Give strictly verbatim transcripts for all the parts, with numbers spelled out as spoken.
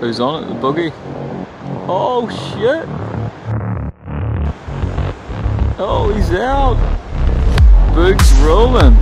Who's on it? The buggy? Oh shit! Oh, he's out! Bug's rolling!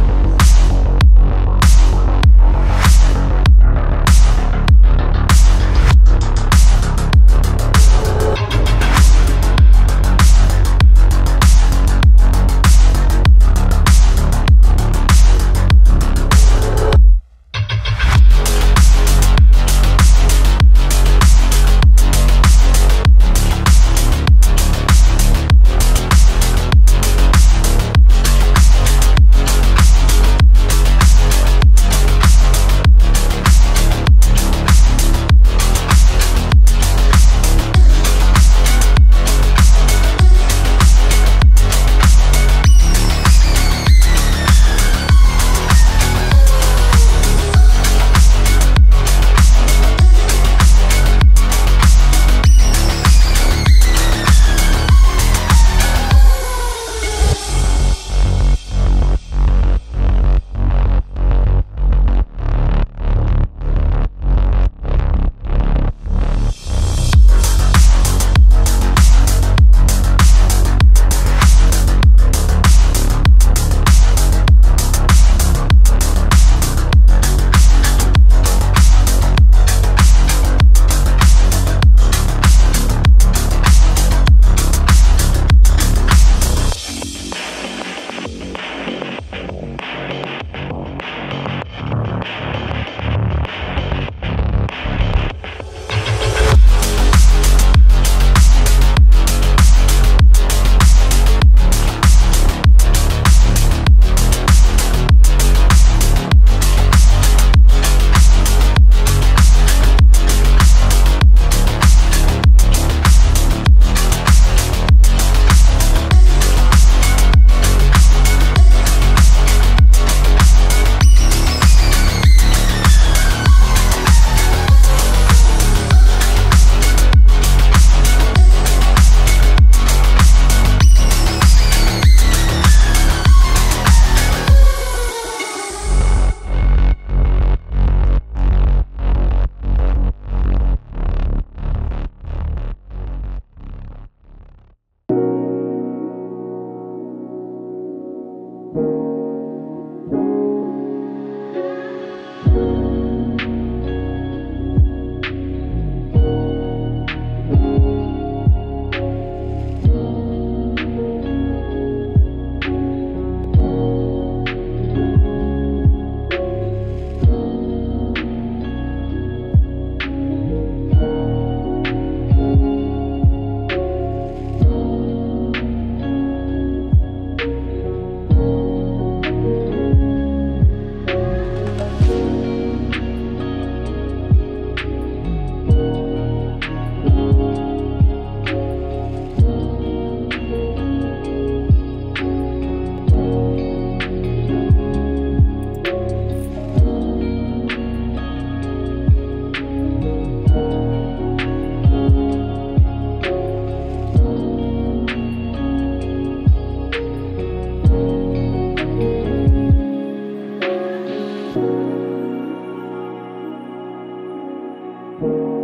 Thank you.